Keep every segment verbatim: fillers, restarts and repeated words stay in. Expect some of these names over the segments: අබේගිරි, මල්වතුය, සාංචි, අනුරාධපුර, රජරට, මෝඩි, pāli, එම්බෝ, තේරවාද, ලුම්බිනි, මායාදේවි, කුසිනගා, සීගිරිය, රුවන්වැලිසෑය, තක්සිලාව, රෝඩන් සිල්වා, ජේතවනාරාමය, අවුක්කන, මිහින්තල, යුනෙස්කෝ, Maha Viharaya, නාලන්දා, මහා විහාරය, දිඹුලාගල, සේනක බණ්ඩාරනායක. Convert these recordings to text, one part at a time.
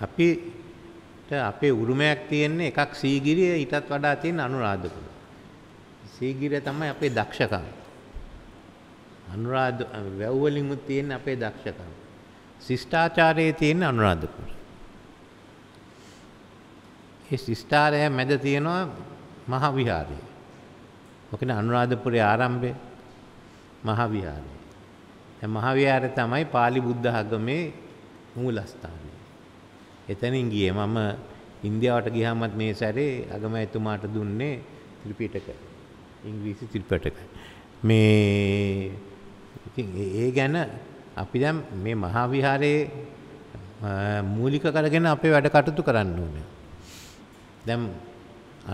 Api අපේ උරුමයක් තියෙන්නේ එකක් සීගිරිය ඊටත් වඩා තියෙන අනුරාධපුර. සීගිරිය තමයි අපේ දක්ෂකම්. අනුරාධ වැව් වලින් තියෙන අපේ දක්ෂකම්. ශිෂ්ටාචාරයේ තියෙන අනුරාධපුර. ඒ ශිෂ්ටාරය මැද තියෙනවා මහා විහාරය. මොකද අනුරාධපුරේ ආරම්භය මහා විහාරය. දැන් මහා විහාරය තමයි pāli බුද්ධ ආගමේ මූලස්ථානය. එතනින් ගියේ මම ඉන්දියාවට ගියාමත් මේ සැරේ අගමැතිතුමාට දුන්නේ ත්‍රිපිටක ඉංග්‍රීසි ත්‍රිපිටක මේ ඉතින් ඒ ගැන අපි දැන් මේ මහා විහාරයේ මූලික කරගෙන අපේ වැඩ කටයුතු කරන්න ඕනේ. දැන්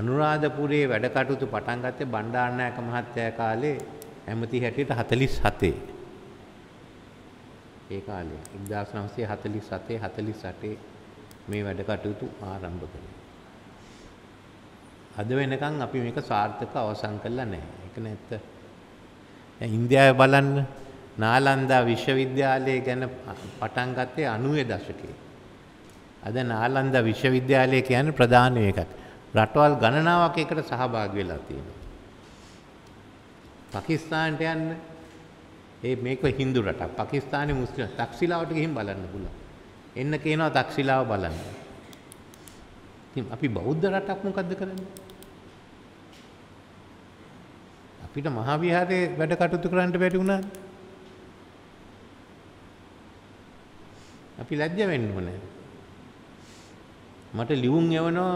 අනුරාධපුරයේ වැඩ කටයුතු පටන් ගත්තේ බණ්ඩාරනායක මහත්තයා කාලේ ඇමති හැටියට හතළිස් හතේ. ඒ කාලේ හතළිස් හතේ හතළිස් අටේ මේ වැඩ කටයුතු ආරම්භ කළා. අද වෙනකන් අපි මේක සාර්ථක අවසන් කළා නැහැ. ඒක නැත්ත. දැන් ඉන්දියාවේ බලන්න නාලන්දා විශ්වවිද්‍යාලය ගැන පටන් ගත්තේ අනූවේ දශකයේ. අද නාලන්දා විශ්වවිද්‍යාලය කියන්නේ ප්‍රධාන එකක්. රටවල් ගණනාවක් එකට සහභාගී වෙලා තියෙනවා. පාකිස්තානට යන්න ඒ මේක හින්දු රටක්. පාකිස්තානයේ මුස්ලිම් තක්සිලාවට ගිහින් බලන්න පුළුවන්. එන්න කියනවා දක්ෂිලාව බලන්න. ඉතින් අපි බෞද්ධ රටක් මොකද්ද කරන්නේ? අපිට මහා විහාරයේ වැඩ කටයුතු කරන්න බැරි වුණාද? අපි ලැජ්ජ වෙන්න ඕනේ. මට ලියුම් යවනවා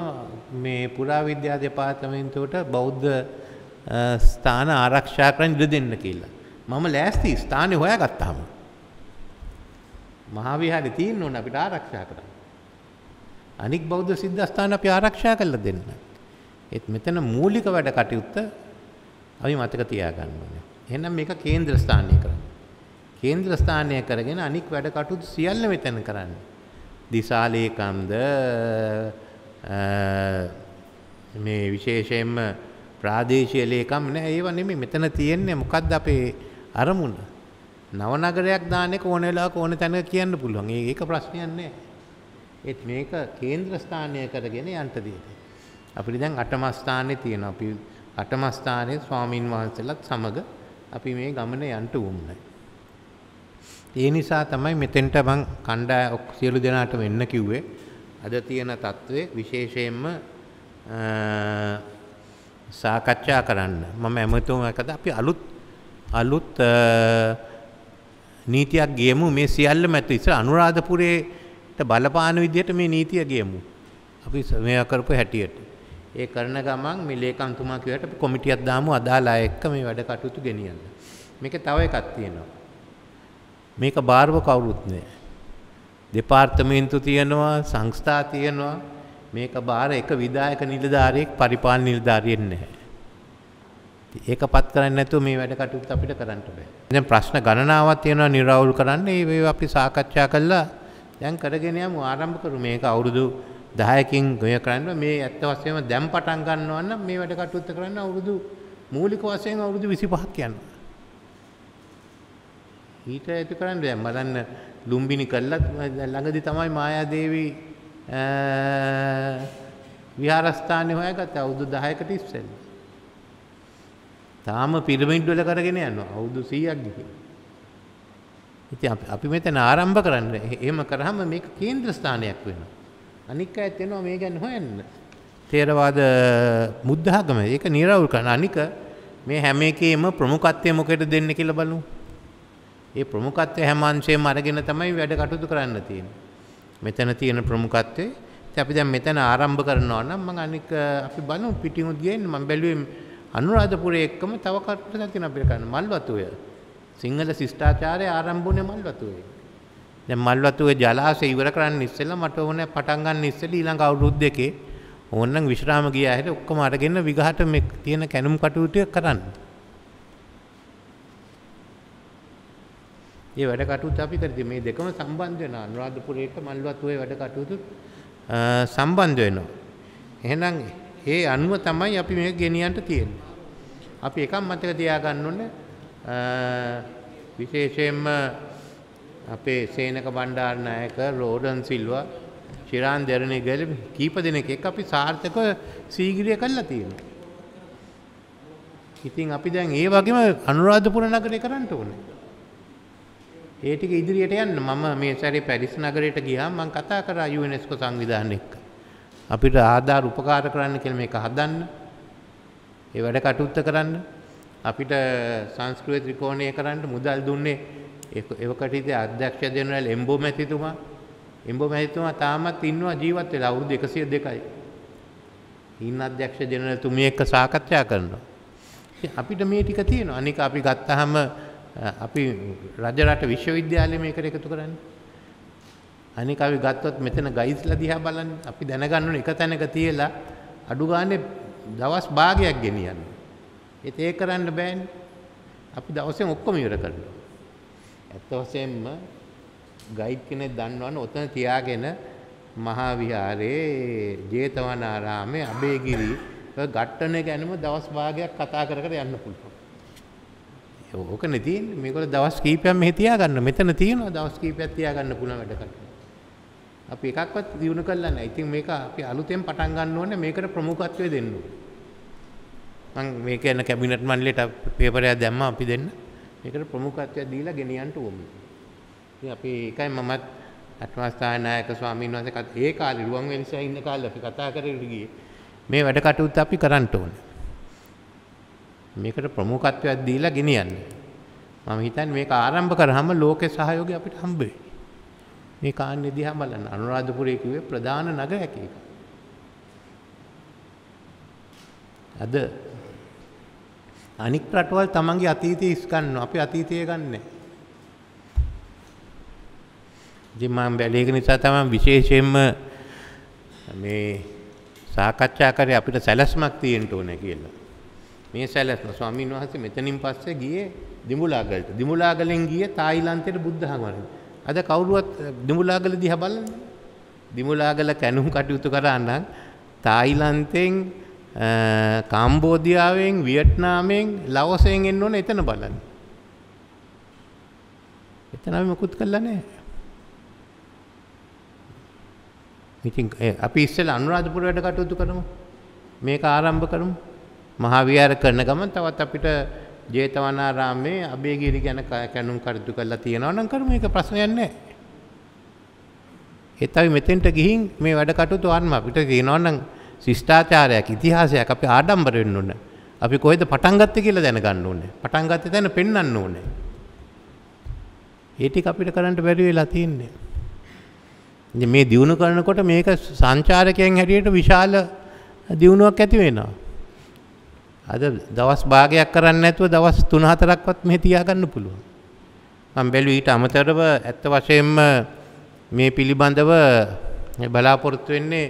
මේ පුරාවිද්‍යා දෙපාර්තමේන්තුවට බෞද්ධ ස්ථාන ආරක්ෂා කරන්න ඉඩ දෙන්න කියලා. මම ලෑස්ති ස්ථානේ හොයාගත්තාම මහා විහාරේ තියෙන්න ඕන අපිට ආරක්ෂා කරන්න. අනික් බෞද්ධ සිද්ධාස්ථාන අපි ආරක්ෂා කරලා දෙන්න. ඒත් මෙතන මූලික වැඩ කටයුත්ත අපි මතක තියාගන්න ඕනේ. එහෙනම් මේක කේන්ද්‍ර ස්ථානය කරන්න. කේන්ද්‍ර ස්ථානය කරගෙන අනික් වැඩ කටයුතු සියල්ල මෙතන කරන්න. දිසාලේ කන්ද මේ විශේෂයෙන්ම ප්‍රාදේශීය ලේකම් නෑ ඒව නෙමෙයි මෙතන තියෙන්නේ මොකද්ද අපේ අරමුණ? නවනගරයක් දාන්නේ කොන වෙලාවක ඕන තැනක කියන්න පුළුවන්. ඒක ප්‍රශ්නයක් නෑ. ඒත් මේක කේන්ද්‍ර ස්ථානය කරගෙන යන්න දෙන්න. අපිට දැන් අටම ස්ථානේ තියෙනවා. අපි අටම ස්ථානේ ස්වාමින් වහන්සේලාත් සමග අපි මේ ගමන යන්න උන්නේ. ඒ නිසා තමයි මෙතෙන්ට මං කණ්ඩායම් සියලු දෙනාට වෙන්න කිව්වේ. අද තියෙන తත්වේ විශේෂයෙන්ම සාකච්ඡා කරන්න. මම එමෙතුම එකද අපි අලුත් අලුත් නීතියක් ගියමු. මේ සියල්ලම ඇත ඉස්සර අනුරාධපුරේට බලපාන විදිහට මේ නීතිය ගියමු. අපි මේවා කරපු හැටියට. ඒ කරන ගමන් මේ ලේකම්තුමා කියුවට අපි කොමිටියක් දාමු අදාළ අය එක්ක මේ වැඩ කටයුතු ගෙනියන්න. මේකේ තව එකක් තියෙනවා. මේක බාරව කවුරුත් නෑ. දෙපාර්තමේන්තු තියෙනවා, සංස්ථා තියෙනවා. මේක බාර එක විධායක නිලධාරියෙක් පරිපාලන නිලධාරියෙක් නෑ. ඒකපත් කරන්නේ නැතුව මේ වැඩ කටයුතු අපිට කරන්න බෑ. දැන් ප්‍රශ්න ගණනාවක් තියෙනවා නිරවුල් කරන්න. ඒ අපි සාකච්ඡා කළා. දැන් කරගෙන යමු ආරම්භ කරමු. මේක අවුරුදු දහයකින් ගොය කරන්න මේ ඇත්ත වශයෙන්ම දැන් පටන් ගන්නවා නම් මේ වැඩ කටයුතු කරන්න අවුරුදු මූලික වශයෙන් අවුරුදු විසිපහක් යනවා. ඊට ඒක කරන්න දැන් බලන්න ලුම්බිනි කළා ළඟදී තමයි මායාදේවි විහාරස්ථානේ හොයාගත්තේ අවුරුදු දහයකට ඉස්සෙල්ලා. තාම පිරමිඩ් වල කරගෙන යනවා අවුරුදු සීයක් ගිහින්. ඉතින් අපි අපි මෙතන ආරම්භ කරන්නේ එහෙම කරාම මේක කේන්ද්‍ර ස්ථානයක් වෙනවා. අනික ඇත් වෙනවා මේ ගැන හොයන්න. තේරවාද බුද්ධ ආගම ඒක නිරවුල් කරන අනික මේ හැම එකේම ප්‍රමුඛත්වය මොකෙට දෙන්න කියලා බලමු. ඒ ප්‍රමුඛත්වය හැම අංශයෙන්ම අරගෙන තමයි වැඩ කටයුතු කරන්න තියෙන්නේ. මෙතන තියෙන ප්‍රමුඛත්වය ඉතින් අපි දැන් මෙතන ආරම්භ කරනවා නම් මම අනික අපි බලමු පිටිමුත් ගියන්නේ මම බැලුවේ අනුරාධපුරයේ එක්කම තව කටයුත්තක් තියෙනවා අපිට කරන්න. මල්වතුය සිංහල ශිෂ්ටාචාරයේ ආරම්භ වුණේ මල්වතුයේ. දැන් මල්වතුයේ ජලාශය ඉවර කරන්න ඉස්සෙල්ලා මට ඕනේ පටන් ගන්න ඉස්සෙල්ලා ඊළඟ අවුරුදු දෙකේ ඕනනම් විශ්‍රාම ගියා හැට ඔක්කොම අරගෙන විගහට මේ තියෙන කැණුම් කටයුතු කරන්න. මේ වැඩ කටයුතු අපි කරදී මේ දෙකම සම්බන්ධ වෙනවා. අනුරාධපුරයට මල්වතුයේ වැඩ කටයුතු සම්බන්ධ වෙනවා. එහෙනම් ඒ අනුව තමයි අපි මේක ගෙනියන්න තියෙන්නේ. අපි එකක් මතක තියාගන්න ඕනේ විශේෂයෙන්ම අපේ සේනක බණ්ඩාරනායක, රෝඩන් සිල්වා, ಶಿರಾಂಧರಣೆ ಗೆಲುವು ಕೀಪ ದಿನಕ್ಕೆ ಕಪಿ ಸಾರ್ಥಕ ಸೀಗಿರಿಯ ಕಲ್ಲತೀರು ඉතින් අපි දැන් ඒ වගේම අනුරාධපුර නගරේ කරන්න ඕනේ. ඒ ටික ඉදිරියට යන්න මම මේ සැරේ පැරිස් නගරයට ගියාම මම කතා කරා යුනෙස්කෝ සංවිධානය එක්ක. අපිට ආධාර උපකාර කරන්න කියලා මේක හදන්න. ඒ වැඩ කටයුත්ත කරන්න. අපිට සංස්කෘතික ත්‍රිකෝණය කරන්න මුදල් දුන්නේ ඒකට ඉතින් අධ්‍යක්ෂ ජෙනරල් එම්බෝ මැතිතුමා. එම්බෝ මැතිතුමා තාමත් ඉන්නවා ජීවත් වෙලා අවුරුදු එකසිය දෙකයි. ඉන්න අධ්‍යක්ෂ ජෙනරල් තුමිය එක්ක සාකච්ඡා කරනවා. අපිට මේ ටික තියෙනවා. අනික අපි ගත්තාම අපි රජරට විශ්වවිද්‍යාලය මේකට එකතු කරන්නේ. අනික අපි ගත්තොත් මෙතන ගයිස්ලා දිහා බලන්න. අපි දැනගන්න ඕනේ එක තැනක තියලා අඩු ගානේ දවස් භාගයක් ගෙනියන්න. ඒත් ඒක කරන්න බෑනේ. අපි දවසෙන් ඔක්කොම ඉවර කරනවා. ඇත්ත වශයෙන්ම ගයිඩ් කෙනෙක් දන්නවනේ ඔතන තියාගෙන මහා විහාරයේ ජේතවනාරාමේ අබේගිරි ගට්ටන ගැනම දවස් භාගයක් කතා කර කර යන්න පුළුවන්. ඕක නෙති මේගොල්ලෝ දවස් කීපයක් මෙහි තියාගන්න. මෙතන තියෙනවා දවස් කීපයක් තියාගන්න පුළුවන් වැඩකට. අපි එකක්වත් දිනු කරලා නැහැ. ඉතින් මේක අපි අලුතෙන් පටන් ගන්න ඕනේ. මේකට ප්‍රමුඛත්වය දෙන්න ඕනේ. මම මේක යන කැබිනට් මණ්ඩලයට පේපර් එකක් දැම්මා අපි දෙන්න. මේකට ප්‍රමුඛත්වය දීලා ගෙනියන්න ඕනේ. ඉතින් අපි එකයි මමත් අටවස්ථාන නායක ස්වාමීන් වහන්සේ ඒ කාලේ රුවන්වැලිසෑය ඉන්න කාලේ අපි කතා කරගෙන ගියේ. මේ වැඩ කටයුත්ත අපි කරන්න ඕනේ. මේකට ප්‍රමුඛත්වයක් දීලා ගෙනියන්න. මම හිතන්නේ මේක ආරම්භ කරාම ලෝකේ සහයෝගය අපිට හම්බ වෙයි. මේ කාන්නේ දිහා බලන්න. අනුරාධපුරයේ කිව්වේ ප්‍රධාන නගරයක් ඒක. අද අනික් රටවල් තමන්ගේ අතීතය ඉස් ගන්නවා. අපි අතීතය ගන්නෑ. ඉතින් මම බැලේක නිසා තමයි විශේෂයෙන්ම මේ සාකච්ඡා කරේ අපිට සැලැස්මක් තියෙන්න ඕනේ කියලා. මේ සැලැස්ම ස්වාමීන් වහන්සේ මෙතනින් පස්සේ ගියේ දිඹුලාගලට. දිඹුලාගලෙන් ගියේ තායිලන්තයට බුද්ධ ධර්මවලට. අද කවුරුවත් දිඹුලාගල දිහා බලන්නේ. දිඹුලාගල කණුම් කටයුතු කරා නම් තායිලන්තෙන් කාම්බෝඩියාවෙන් වියට්නාමයෙන් ලාවෝසයෙන් එන්න ඕනේ එතන බලන්න. එතන අපි මොකුත් කළා නැහැ. ඉතින් අපි ඉස්සෙල්ලා අනුරාධපුර වැඩ කටයුතු කරමු. මේක ආරම්භ කරමු. මහා විහාර කරන ගමන් තවත් අපිට ජේතවනාරාමේ අබේගිරි ගැන කැණුම් කටයුතු කරලා තියෙනවා නම් කරමු. මේක ප්‍රශ්නයක් නැහැ. ඒත් අපි මෙතෙන්ට ගිහින් මේ වැඩ කටයුතු වන්න අපිට තියෙනවා නම් ශිෂ්ටාචාරයක් ඉතිහාසයක් අපි ආඩම්බර වෙන්න ඕනේ. අපි කොහෙද පටන් ගත්තේ කියලා දැනගන්න ඕනේ. පටන් ගත්තේ දැන පෙන්වන්න ඕනේ. ඒ ටික අපිට කරන්න බැරි වෙලා තියෙන්නේ. මේ දියුණු කරනකොට මේක සංචාරකයන් හැටියට විශාල දියුණුවක් ඇති වෙනවා. අද දවස් භාගයක් කරන්නේ නැතුව දවස් තුන හතරක්වත් මෙහි තියාගන්න පුළුවන්. මම බැලුවා ඊට අමතරව ඇත්ත වශයෙන්ම මේ පිළිබඳව බලාපොරොත්තු වෙන්නේ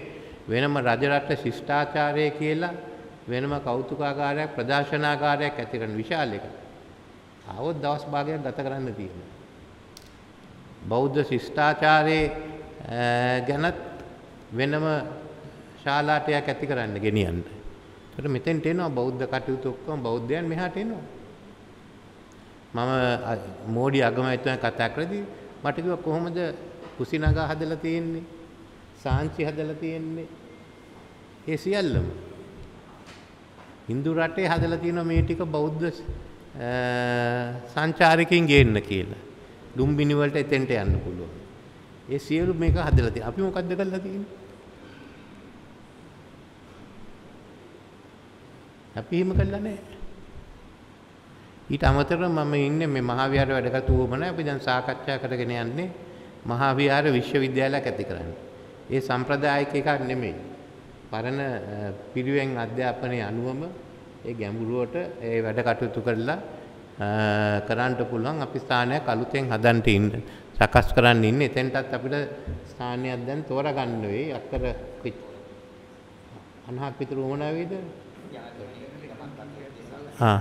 වෙනම රජරට ශිෂ්ටාචාරය කියලා වෙනම කෞතුකාගාරයක් ප්‍රදර්ශනාගාරයක් ඇති කරන විශාල එකක්. ආවොත් දවස් භාගයක් ගත කරන්න තියෙනවා. බෞද්ධ ශිෂ්ටාචාරයේ ගැනත් වෙනම ශාලාටයක් ඇති කරන්න ගෙනියන්න. ඒකට මෙතෙන්ට එනවා බෞද්ධ කටයුතු ඔක්කොම බෞද්ධයන් මෙහාට එනවා. මම මෝඩි අගමැතිතුමා කතා කරදී මට කිව්වා කොහොමද කුසිනගා හදලා තියෙන්නේ? සාංචි හදලා තියෙන්නේ? ඒ සියල්ලම හින්දු රටේ හදලා තියෙන මේ ටික බෞද්ධ සංචාරකයන් ගේන්න කියලා. ලුම්බිනි වලට එතෙන්ට යන්න පුළුවන්. ඒ සියලු මේක හදලා තියෙනවා. අපි මොකද්ද කරලා තියෙන්නේ? අපි එහෙම කළා නැහැ. ඊට අමතරව මම ඉන්නේ මේ මහා විහාර වැඩ කටයුතුම නැහැ. අපි දැන් සාකච්ඡා කරගෙන යන්නේ මහා විහාර විශ්වවිද්‍යාලයක් ඇති කරන්න. ඒ සම්ප්‍රදායික එකක් නෙමෙයි. පරණ පිරිවෙන් අධ්‍යාපනයේ අනුවම ඒ ගැඹුරුවට ඒ වැඩ කටයුතු කරලා කරන්න පුළුවන් අපි ස්ථානයක් අලුතෙන් හදන්න ඉන්න සකස් කරන්න ඉන්නේ. එතෙන්ටත් අපිට ස්ථානයක් දැන් තෝරගන්න වෙයි. අක්කර අනහක් විතර වුණා වේද? ආ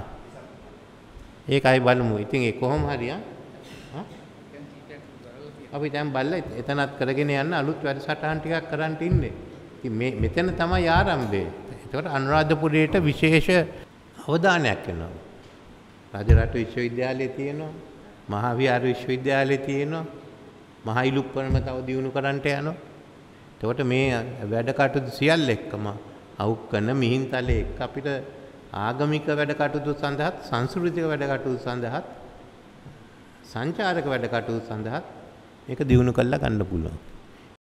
ඒකයි බලමු. ඉතින් ඒ කොහොම හරි ආ අපි දැන් බලලා එතනත් කරගෙන යන්න අලුත් වැඩසටහන් ටිකක් කරන්න ඉන්නේ. ඉතින් මේ මෙතන තමයි ආරම්භය. ඒකට අනුරාධපුරයේට විශේෂ අවධානයක් යනවා. රජරට විශ්වවිද්‍යාලය තියෙනවා. මහා විහාර විශ්වවිද්‍යාලය තියෙනවා. මහා ඉලුක්කරම තව දියුණු කරන්නට යනවා. එතකොට මේ වැඩ කටයුතු සියල්ල එක්කම අවුක්කන මිහින්තල එක්ක අපිට ආගමික වැඩ කටයුතු සඳහාත් සංස්කෘතික වැඩ කටයුතු සඳහාත් සංචාරක වැඩ කටයුතු සඳහාත් මේක දියුණු කරලා ගන්න පුළුවන්।